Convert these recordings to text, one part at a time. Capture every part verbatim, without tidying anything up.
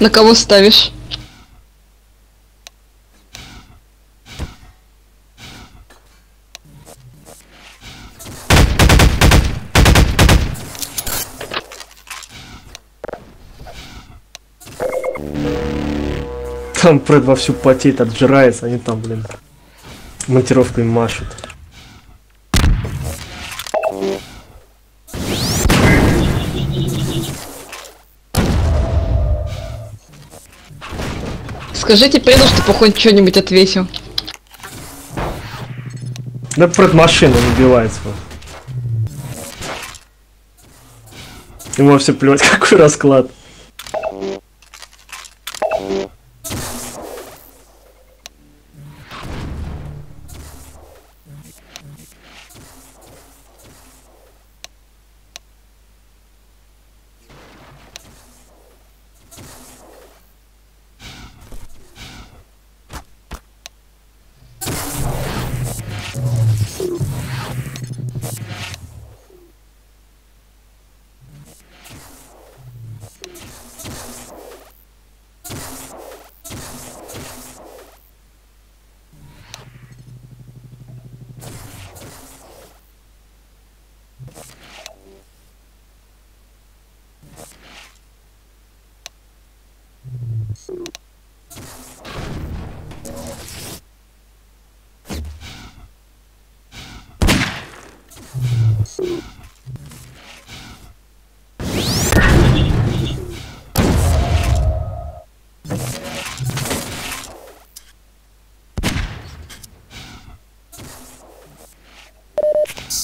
На кого ставишь? Там Фред вовсю потеет, отжирается, они там, блин, монтировкой машут. Скажите Преду, чтобы хоть что-нибудь отвесил. Да Фред машина набивается. Ему вовсе плевать, какой расклад.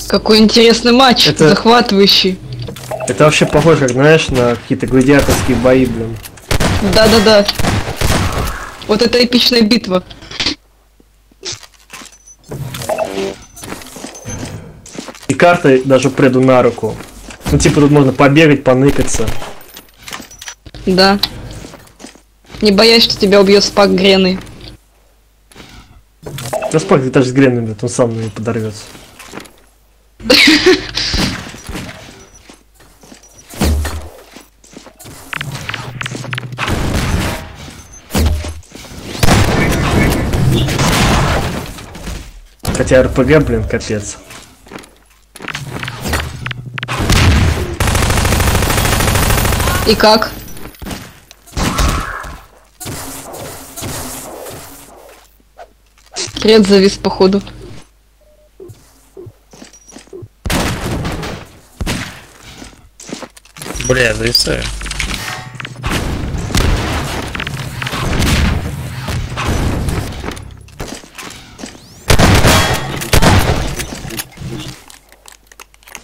Какой интересный матч, это... захватывающий. Это вообще похоже, как, знаешь, на какие-то гладиаторские бои, блин. Да-да-да. Вот это эпичная битва. И карты даже приду на руку. Ну типа тут можно побегать, поныкаться. Да. Не боясь, что тебя убьет Спак Грены. Да Спак даже с Греной, он сам на нее подорвется. Хотя РПГ, блин, капец. И как? Привет, завис походу. Бля, зависаю.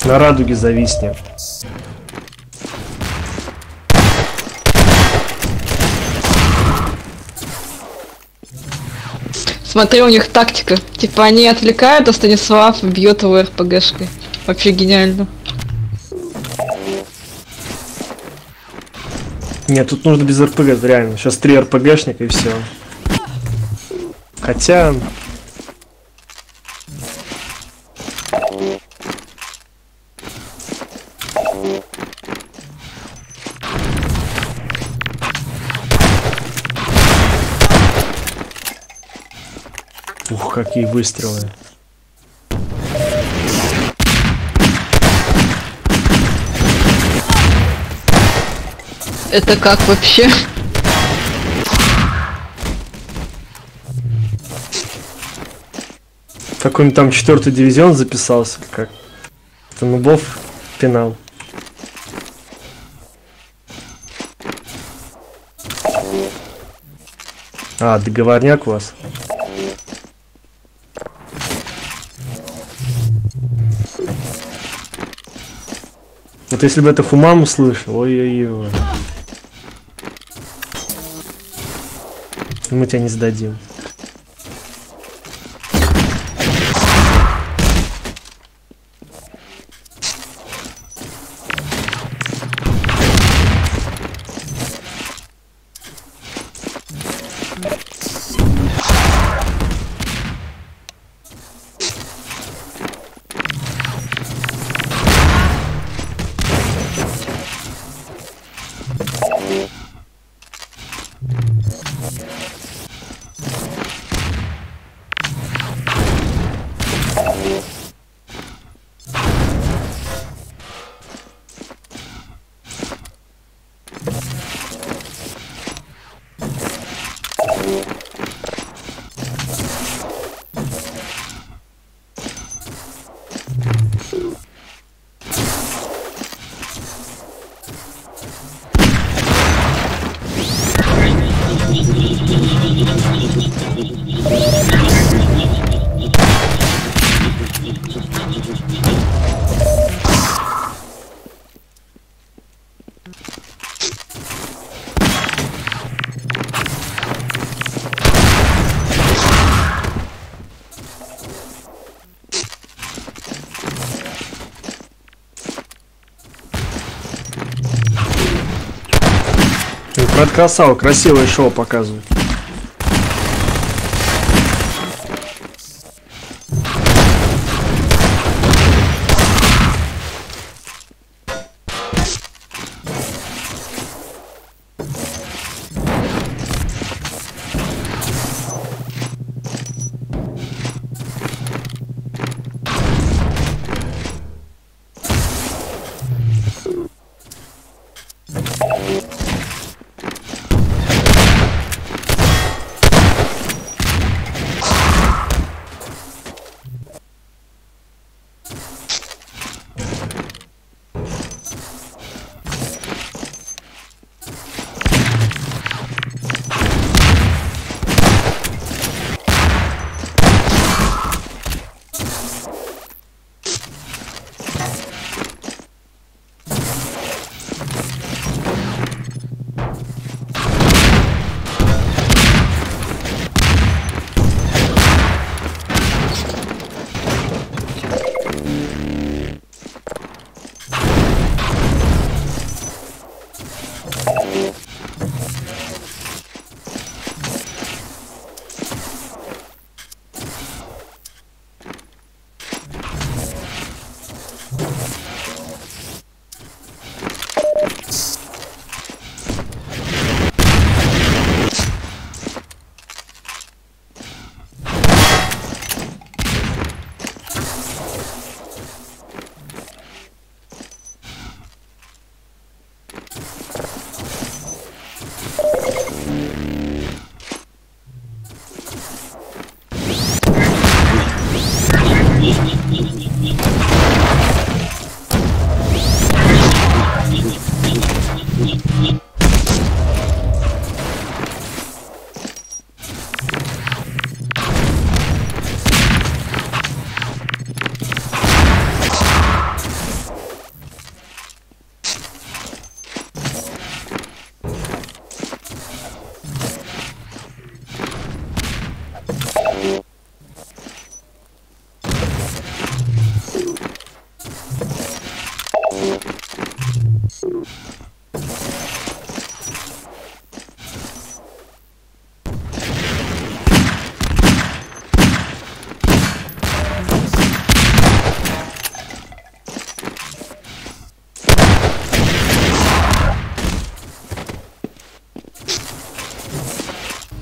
На радуге зависни. Смотри, у них тактика. Типа они отвлекают, а Станислав бьет его РПГшкой. Вообще гениально. Нет, тут нужно без РПГ, реально. Сейчас три РПГшника и все. Хотя... Ух, какие выстрелы. Это как вообще? Какой-нибудь там четвертый дивизион записался, как? Это нубов пенал. А, договорняк у вас. Вот если бы это Хумам услышал, ой-ой-ой. Мы тебя не сдадим. Брат красава, красивое шоу показывает.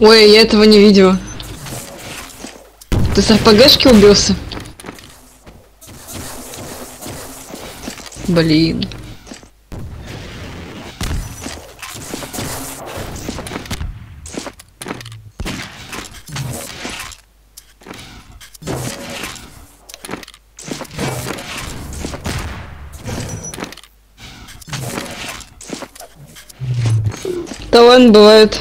Ой, я этого не видела. Ты с АФПГшки убился? Блин. Да ладно, бывает.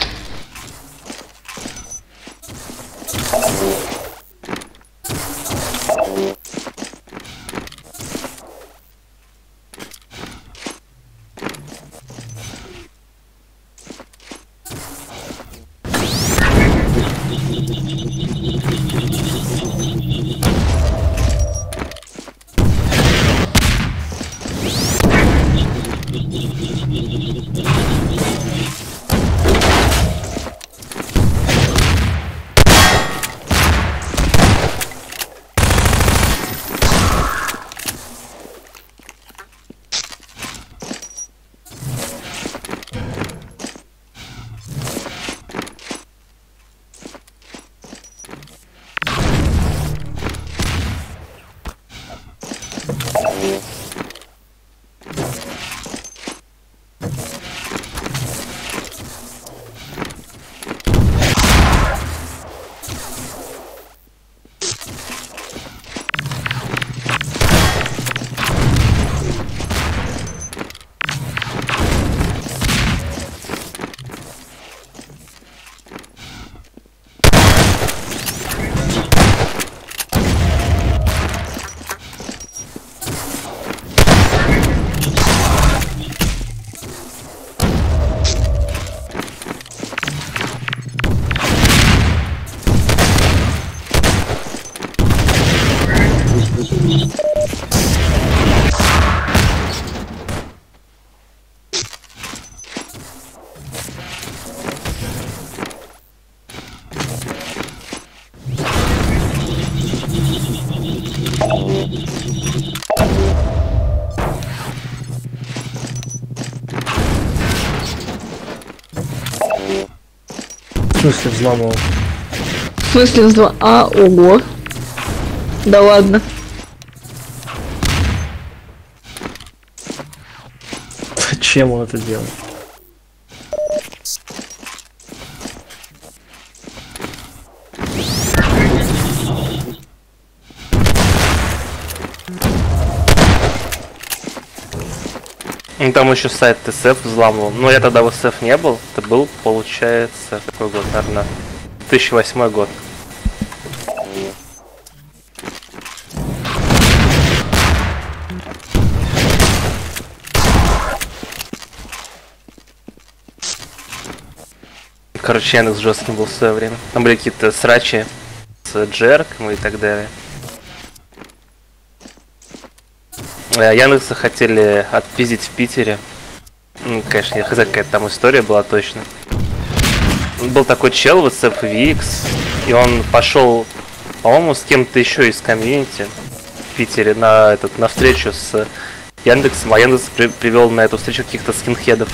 смысле взломал? В смысле взломал? А, ого. Да ладно. Зачем он это делает? Ну там еще сайт тэ эс эф взламывал. Но я тогда в эс эф не был. Это был, получается, какой год, наверное, две тысячи восьмой год. Короче, Яндекс жестким был в свое время. Там были какие-то срачи с Джерком и так далее. Яндекса хотели отпиздить в Питере. Ну, конечно, я хз, какая-то там история была точно. Был такой чел в эс эф ви экс, и он пошел, по-моему, с кем-то еще из комьюнити в Питере на этот на встречу с Яндексом, а Яндекс при привел на эту встречу каких-то скинхедов.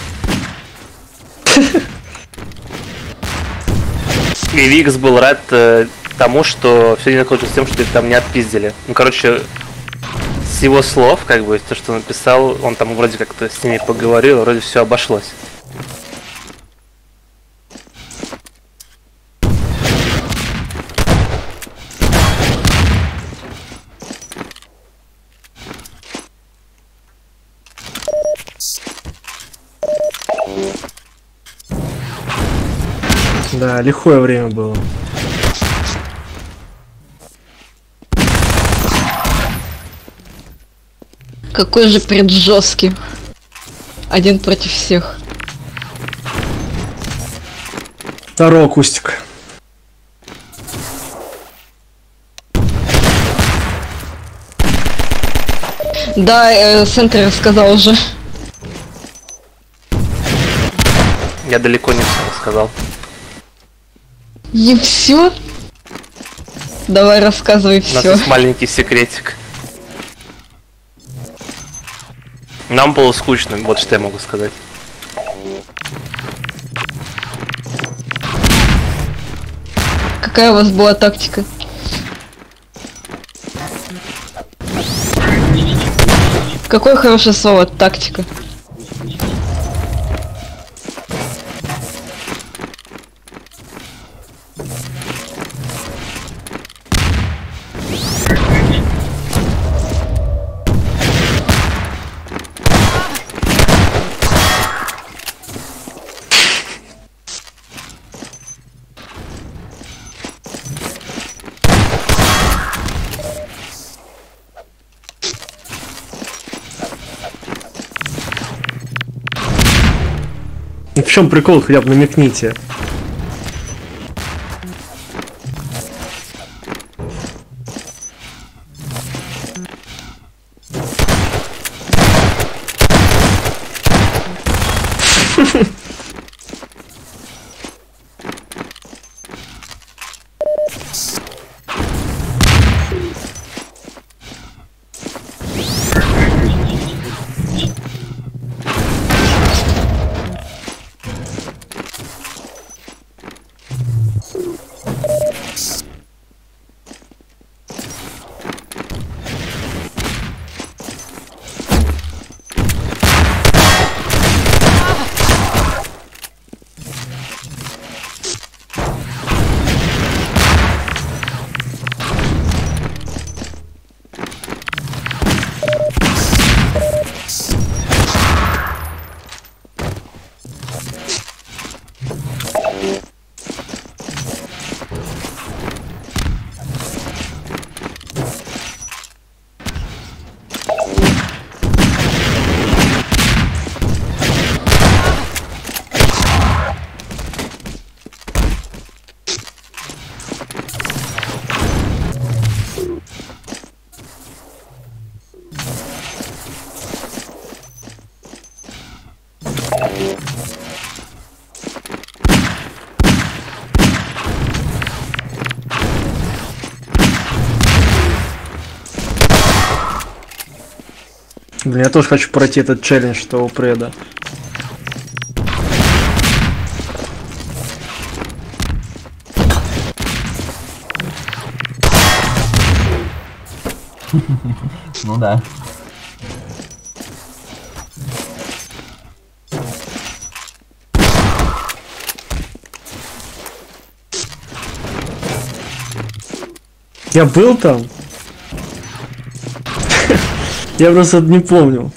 И ви экс был рад э, тому, что все не закончилось тем, что их там не отпиздили. Ну, короче, с его слов, как бы, то, что он написал, он там вроде как-то с ними поговорил, вроде все обошлось. Да, лихое время было. Какой же пред жесткий. Один против всех. Второй кустик. Да, э, Сентер рассказал уже. Я далеко не все рассказал. И все? Давай рассказывай все. У нас есть маленький секретик. Нам было скучно, вот что я могу сказать. Какая у вас была тактика? Какое хорошее слово, тактика. В чем прикол, хотя бы намекните. Блин, я тоже хочу пройти этот челлендж того преда. Ну да. Я был там? Я просто не помню.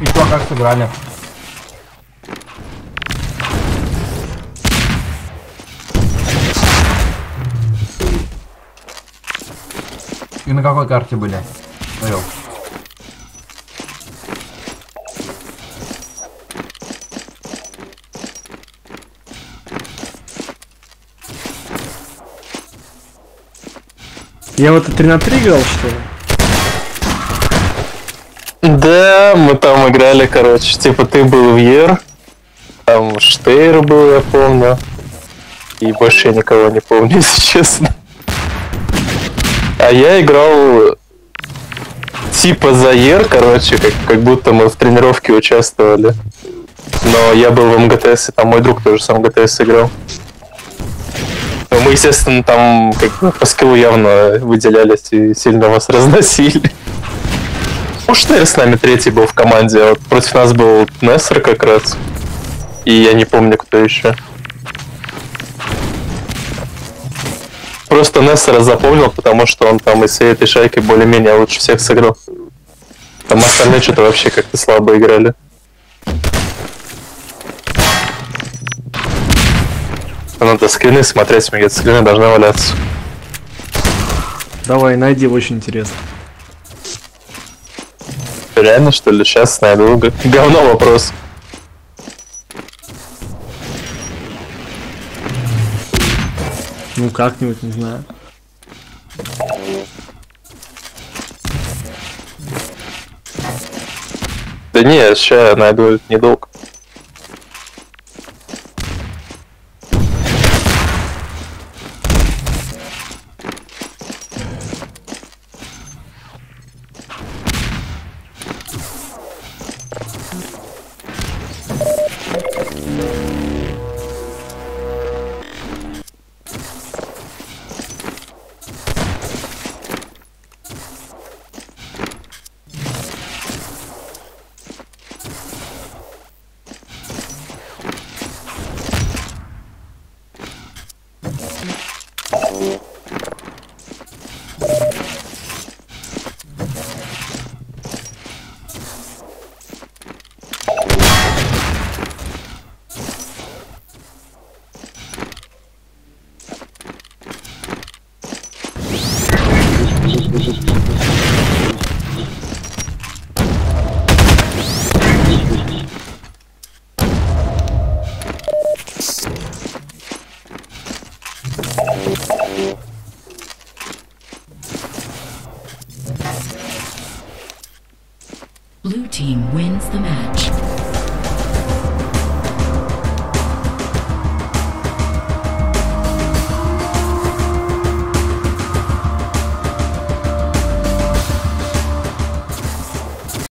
И что, как сыграли? И на какой карте были? Понял. Я вот это три на три играл, что ли? Да, мы там играли, короче. Типа ты был в Е Р, там Штейр был, я помню. И больше я никого не помню, если честно. А я играл типа за Е Р, короче, как, как будто мы в тренировке участвовали. Но я был в М Г Т С, и там мой друг тоже с М Г Т С играл. Но мы, естественно, там как бы по скиллу явно выделялись и сильно вас разносили. Ну, Штейр с нами третий был в команде, а вот против нас был Нессер как раз. И я не помню, кто еще. Просто Нессера запомнил, потому что он там из всей этой шайки более-менее лучше всех сыграл. Там остальные что-то вообще как-то слабо играли. Надо скрины смотреть, мне эти скрины должны валяться. Давай, найди, очень интересно. Реально, что ли? Сейчас найду. Говно вопрос. Ну как-нибудь, не знаю. Да не, сейчас я найду, недолго. Blue team wins the match.